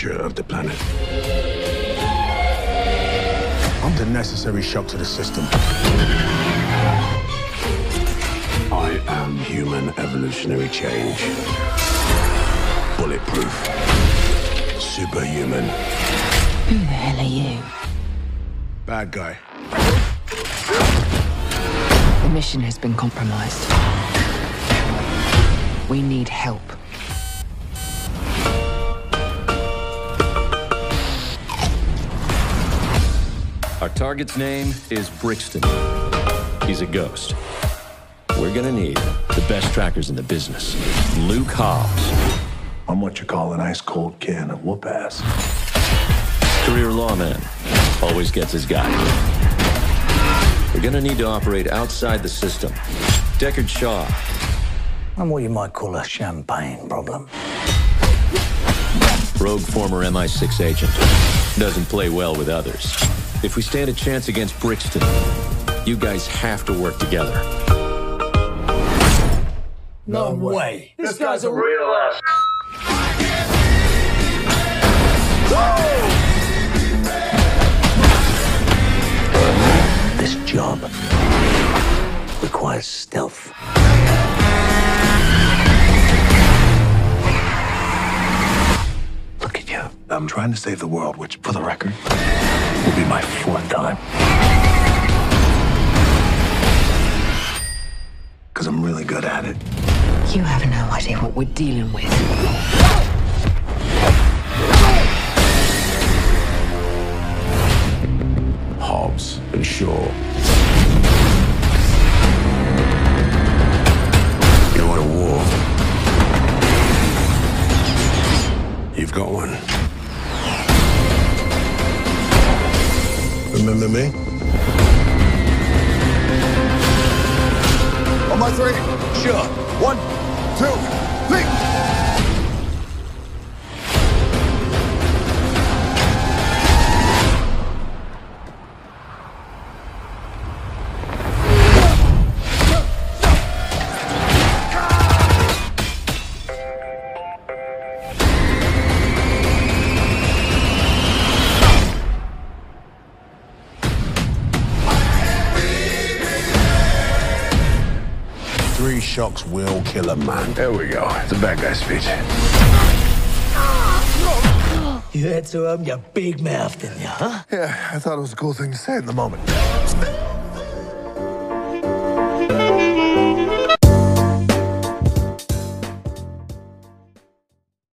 future of the planet. I'm the necessary shock to the system. I am human evolutionary change. Bulletproof. Superhuman. Who the hell are you? Bad guy. The mission has been compromised. We need help. Our target's name is Brixton. He's a ghost. We're gonna need the best trackers in the business. Luke Hobbs. I'm what you call an ice-cold can of whoop-ass. Career lawman. Always gets his guy. We're gonna need to operate outside the system. Deckard Shaw. I'm what you might call a champagne problem. Rogue former MI6 agent. Doesn't play well with others. If we stand a chance against Brixton, you guys have to work together. No way. This guy's a real ass. Whoa! This job requires stealth. Look at you. I'm trying to save the world, which, for the record, will be my fourth time. Because I'm really good at it. You have no idea what we're dealing with. Hobbs and Shaw. You want a war? You've got one. Remember me? On my three? Sure. 1, 2, 3! Three shocks will kill a man. There we go. It's a bad guy speech. You had to open your big mouth, didn't you, huh? Yeah, I thought it was a cool thing to say at the moment.